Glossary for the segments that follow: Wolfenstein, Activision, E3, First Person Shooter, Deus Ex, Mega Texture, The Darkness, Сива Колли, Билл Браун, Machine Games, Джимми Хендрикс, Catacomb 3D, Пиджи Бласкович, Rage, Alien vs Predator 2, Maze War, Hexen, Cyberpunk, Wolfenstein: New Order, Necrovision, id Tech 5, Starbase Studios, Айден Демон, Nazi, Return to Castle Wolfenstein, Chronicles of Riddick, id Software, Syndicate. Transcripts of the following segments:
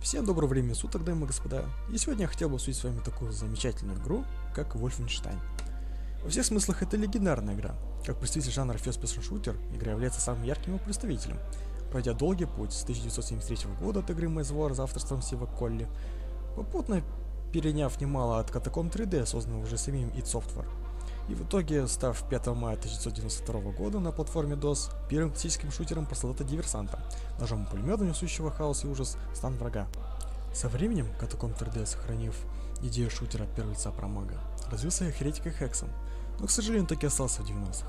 Всем доброго времени суток, дамы и господа, и сегодня я хотел бы обсудить с вами такую замечательную игру, как Wolfenstein. Во всех смыслах это легендарная игра. Как представитель жанра First Person Shooter, игра является самым ярким его представителем, пройдя долгий путь с 1973 года от игры Maze War за авторством Сива Колли, попутно переняв немало от Catacomb 3D, созданного уже самим id Software, и в итоге став 5 мая 1992 года на платформе DOS первым классическим шутером про солдата-диверсанта, ножом и пулеметом, несущего хаос и ужас в стан врага. Со временем Catacomb 3D, сохранив идею шутера от первого лица про мага, развился Heretic и Hexen, но, к сожалению, так и остался в 90-х.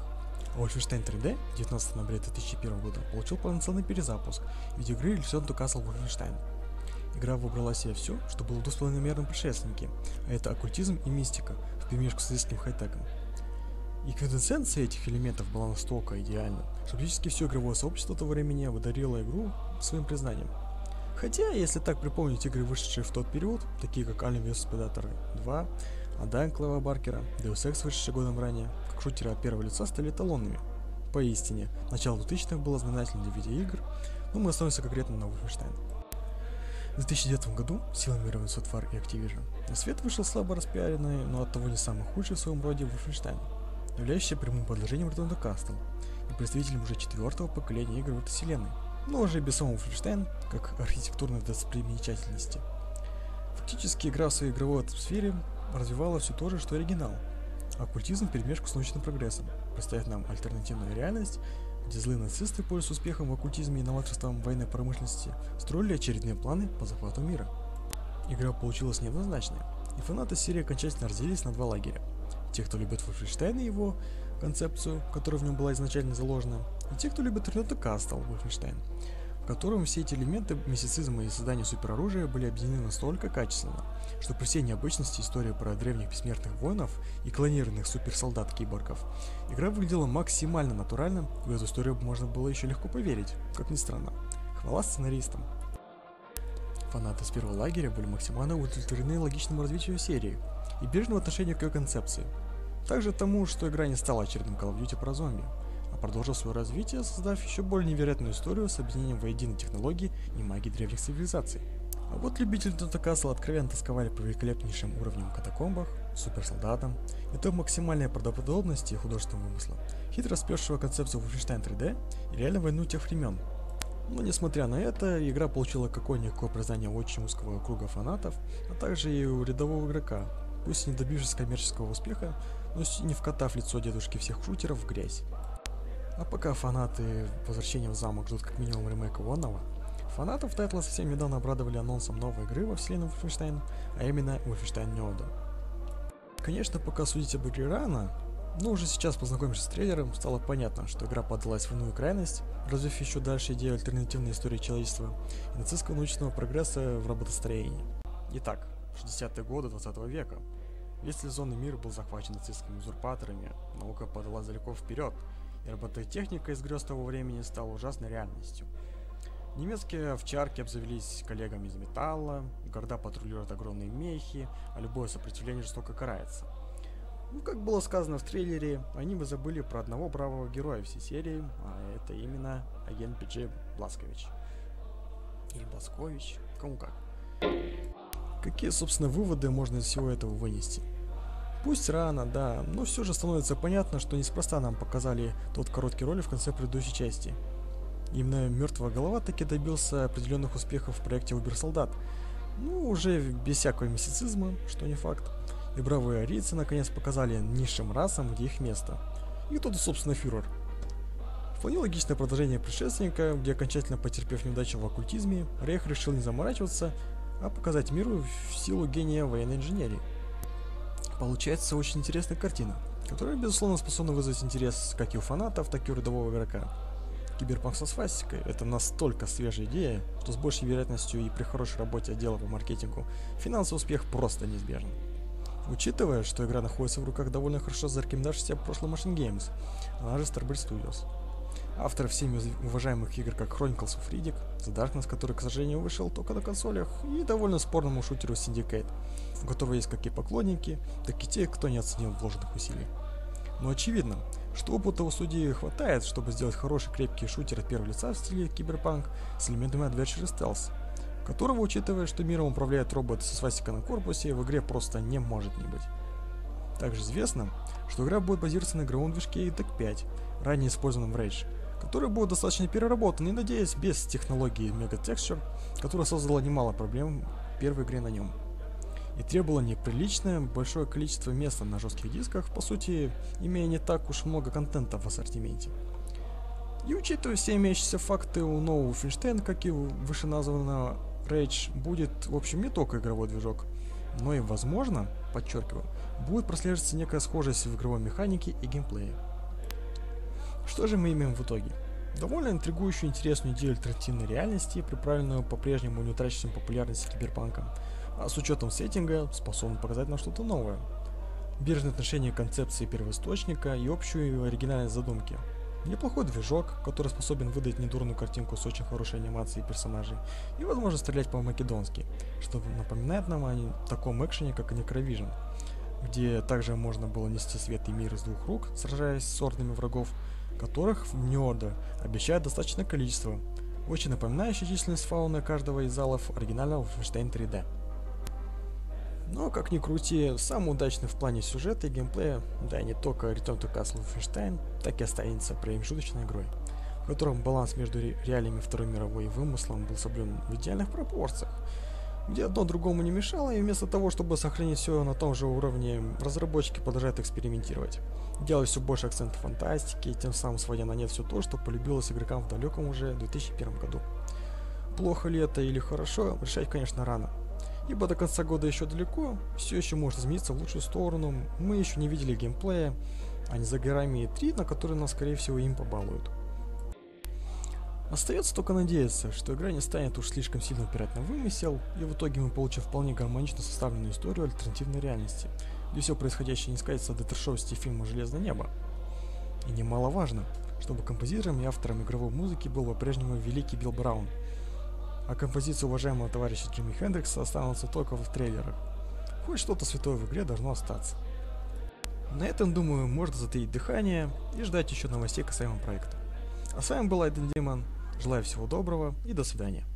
А Wolfenstein 3D 19 ноября 2001 года получил полноценный перезапуск в виде игры Return to Castle Wolfenstein. Игра выбрала себе все, что было в 2,5-мерном предшественнике, а это оккультизм и мистика вперемешку с советским хай-теком. И квинтэссенция этих элементов была настолько идеальна, что практически все игровое сообщество того времени одарило игру своим признанием. Хотя, если так припомнить игры, вышедшие в тот период, такие как Alien vs Predator 2, Адам Клэва Баркера, Deus Ex, вышедшие годом ранее, как шутеры от первого лица стали эталонными. Поистине, начало 2000-х было знаменательным для видеоигр, но мы остановимся конкретно на Wolfenstein. В 2009 году силами Mega Software и Activision на свет вышел слабо распиаренный, но оттого не самый худший в своем роде Wolfenstein, являющийся прямым продолжением Return to Castle и представителем уже четвертого поколения игр в этой вселенной, но уже без самого Wolfenstein как архитектурной достопримечательности. Фактически игра в своей игровой атмосфере развивала все то же, что оригинал, оккультизм вперемешку с научным прогрессом, представив нам альтернативную реальность, где злые нацисты, пользуясь успехом в оккультизме и новаторством военной промышленности, строили очередные планы по захвату мира. Игра получилась неоднозначная, и фанаты серии окончательно разделились на два лагеря. Те, кто любит Wolfenstein и его концепцию, которая в нем была изначально заложена, и те, кто любит Return to Castle Wolfenstein, в котором все эти элементы мистицизма и создания супероружия были объединены настолько качественно, что при всей необычности истории про древних бессмертных воинов и клонированных суперсолдат-киборгов, игра выглядела максимально натурально, и в эту историю можно было еще легко поверить, как ни странно. Хвала сценаристам. Фанаты с первого лагеря были максимально удовлетворены логичному развитию серии и бережному отношению к ее концепции, также тому, что игра не стала очередным Call of Duty про зомби, а продолжил свое развитие, создав еще более невероятную историю с объединением воедино технологий и магии древних цивилизаций. А вот любители Return to Castle откровенно тосковали по великолепнейшим уровням в катакомбах, суперсолдатам и той максимальной правдоподобности и художественного вымысла, хитро сплетшего концепцию Wolfenstein 3D и реально войну тех времен. Но несмотря на это, игра получила какое-никакое признание очень узкого круга фанатов, а также и у рядового игрока, пусть и не добившись коммерческого успеха, но не вкатав лицо дедушки всех шутеров в грязь. А пока фанаты возвращения в замок ждут как минимум ремейка Вонова, фанатов тайтла совсем недавно обрадовали анонсом новой игры во вселенной Wolfenstein, а именно Wolfenstein New Order. Конечно, пока судить об игре рано, но уже сейчас, познакомившись с трейлером, стало понятно, что игра подалась в иную крайность, развив еще дальше идею альтернативной истории человечества и нацистского научного прогресса в роботостроении. Итак, 60-е годы 20 века. Весь цивилизованный мир был захвачен нацистскими узурпаторами, наука подалась далеко вперед, и робототехника из грез того времени стала ужасной реальностью. Немецкие овчарки обзавелись коллегами из металла, города патрулируют огромные мехи, а любое сопротивление жестоко карается. Ну, как было сказано в трейлере, они бы забыли про одного бравого героя всей серии, а это именно агент Пиджи Бласкович. Или Бласкович, кому как. Какие, собственно, выводы можно из всего этого вынести? Пусть рано, да, но все же становится понятно, что неспроста нам показали тот короткий ролик в конце предыдущей части. Именно Мертвая голова таки добился определенных успехов в проекте Убер-солдат, ну уже без всякого мистицизма, что не факт, и бравые арийцы наконец показали низшим расам, где их место. И тут, собственно, фюрер. Вполне логичное продолжение предшественника, где, окончательно потерпев неудачу в оккультизме, Рейх решил не заморачиваться, а показать миру в силу гения военной инженерии. Получается очень интересная картина, которая, безусловно, способна вызвать интерес как и у фанатов, так и у рядового игрока. Киберпанк со свастикой – это настолько свежая идея, что с большей вероятностью и при хорошей работе отдела по маркетингу финансовый успех просто неизбежен. Учитывая, что игра находится в руках довольно хорошо зарекомендовавшей себя в прошлом Machine Games, она же Starbase Studios. Автор всеми уважаемых игр, как Chronicles of Riddick, The Darkness, который, к сожалению, вышел только на консолях, и довольно спорному шутеру Syndicate, у которого есть как и поклонники, так и те, кто не оценил вложенных усилий. Но очевидно, что опыта у студии хватает, чтобы сделать хороший крепкий шутер от первого лица в стиле киберпанк с элементами adventure и stealth, которого, учитывая, что миром управляет робот со свастикой на корпусе, в игре просто не может не быть. Также известно, что игра будет базироваться на игровом движке id Tech 5, ранее использованном в Rage, который был достаточно переработан и, надеюсь, без технологии Mega Texture, которая создала немало проблем в первой игре на нем и требовала неприличное большое количество места на жестких дисках, по сути, имея не так уж много контента в ассортименте. И учитывая все имеющиеся факты, у нового Wolfenstein, как и вышеназванного Rage, будет, в общем, не только игровой движок, но и, возможно, подчеркиваю, будет прослеживаться некая схожесть в игровой механике и геймплее. Что же мы имеем в итоге? Довольно интригующую интересную идею альтернативной реальности, приправленную по-прежнему не утратившим популярности киберпанком, а с учетом сеттинга способен показать нам что-то новое, бережное отношение к концепции первоисточника и общую оригинальность задумки. Неплохой движок, который способен выдать недурную картинку с очень хорошей анимацией персонажей и возможно стрелять по-македонски, что напоминает нам о таком экшене, как Necrovision, где также можно было нести свет и мир из двух рук, сражаясь с ордами врагов, которых в New Order обещает достаточное количество, очень напоминающее численность фауны каждого из залов оригинального Wolfenstein 3D. Но, как ни крути, самый удачный в плане сюжета и геймплея, да и не только Return to Castle Wolfenstein, так и останется промежуточной игрой, в котором баланс между реалиями Второй мировой и вымыслом был соблюден в идеальных пропорциях, где одно другому не мешало, и вместо того, чтобы сохранить все на том же уровне, разработчики продолжают экспериментировать, делая все больше акцент фантастики, тем самым сводя на нет все то, что полюбилось игрокам в далеком уже 2001 году. Плохо ли это или хорошо, решать, конечно, рано, ибо до конца года еще далеко, все еще может измениться в лучшую сторону, мы еще не видели геймплея, а не за горами E3, на которые нас, скорее всего, им побалуют. Остается только надеяться, что игра не станет уж слишком сильно опирать на вымысел, и в итоге мы получим вполне гармонично составленную историю альтернативной реальности, где все происходящее не сказывается до трешовости фильма «Железное небо». И немаловажно, чтобы композитором и автором игровой музыки был по-прежнему великий Билл Браун, а композиция уважаемого товарища Джимми Хендрикса останутся только в трейлерах. Хоть что-то святое в игре должно остаться. На этом, думаю, можно затаить дыхание и ждать еще новостей касаемо проекта. А с вами был Айден Демон. Желаю всего доброго и до свидания.